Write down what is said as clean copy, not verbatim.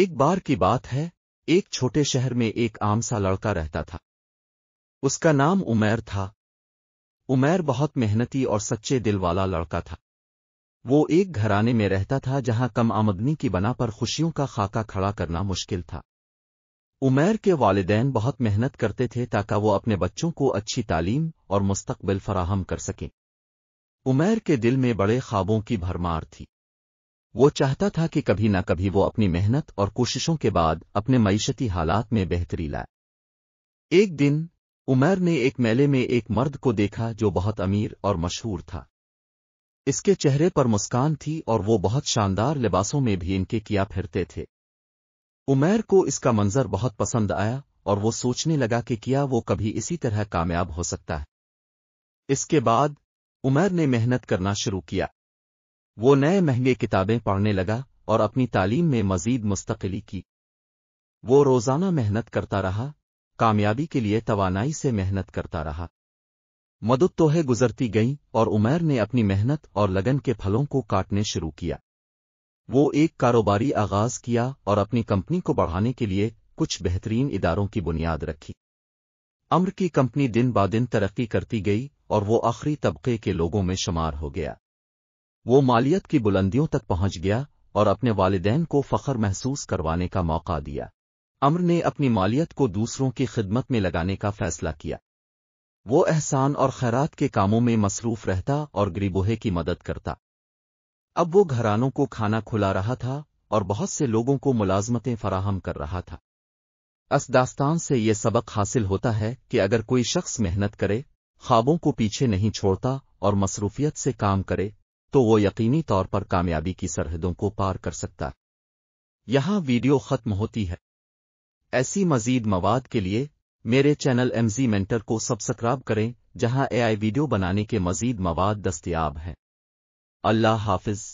एक बार की बात है, एक छोटे शहर में एक आम सा लड़का रहता था। उसका नाम उमर था। उमर बहुत मेहनती और सच्चे दिल वाला लड़का था। वो एक घराने में रहता था जहां कम आमदनी की बना पर खुशियों का खाका खड़ा करना मुश्किल था। उमर के वालिदैन बहुत मेहनत करते थे ताकि वो अपने बच्चों को अच्छी तालीम और मुस्तकबिल फराहम कर सकें। उमर के दिल में बड़े ख्वाबों की भरमार थी। वो चाहता था कि कभी ना कभी वो अपनी मेहनत और कोशिशों के बाद अपने मईशती हालात में बेहतरी लाए। एक दिन उमर ने एक मेले में एक मर्द को देखा जो बहुत अमीर और मशहूर था। इसके चेहरे पर मुस्कान थी और वो बहुत शानदार लिबासों में भी इनके किया फिरते थे। उमर को इसका मंजर बहुत पसंद आया और वो सोचने लगा कि क्या वो कभी इसी तरह कामयाब हो सकता है। इसके बाद उमर ने मेहनत करना शुरू किया। वो नए महंगे किताबें पढ़ने लगा और अपनी तालीम में मजीद मुस्तकिली की। वो रोज़ाना मेहनत करता रहा, कामयाबी के लिए तवानाई से मेहनत करता रहा। मदद तोहे गुजरती गईं और उमर ने अपनी मेहनत और लगन के फलों को काटने शुरू किया। वो एक कारोबारी आगाज किया और अपनी कंपनी को बढ़ाने के लिए कुछ बेहतरीन इदारों की बुनियाद रखी। उमर की कंपनी दिन ब दिन तरक्की करती गई और वो आखिरी तबके के लोगों में शुमार हो गया। वो मालियत की बुलंदियों तक पहुंच गया और अपने वालिदैन को फख्र महसूस करवाने का मौका दिया। उमर ने अपनी मालियत को दूसरों की खिदमत में लगाने का फैसला किया। वो एहसान और खैरात के कामों में मसरूफ रहता और गरीबोहे की मदद करता। अब वो घरानों को खाना खुला रहा था और बहुत से लोगों को मुलाजमतें फराहम कर रहा था। इस दास्तान से ये सबक हासिल होता है कि अगर कोई शख्स मेहनत करे, ख्वाबों को पीछे नहीं छोड़ता और मसरूफियत से काम करे तो वो यकीनी तौर पर कामयाबी की सरहदों को पार कर सकता है। यहाँ वीडियो ख़त्म होती है। ऐसी मज़ीद मवाद के लिए मेरे चैनल MZ मेंटर को सब्सक्राइब करें, जहाँ AI वीडियो बनाने के मज़ीद मवाद दस्तयाब हैं। अल्लाह हाफ़िज़।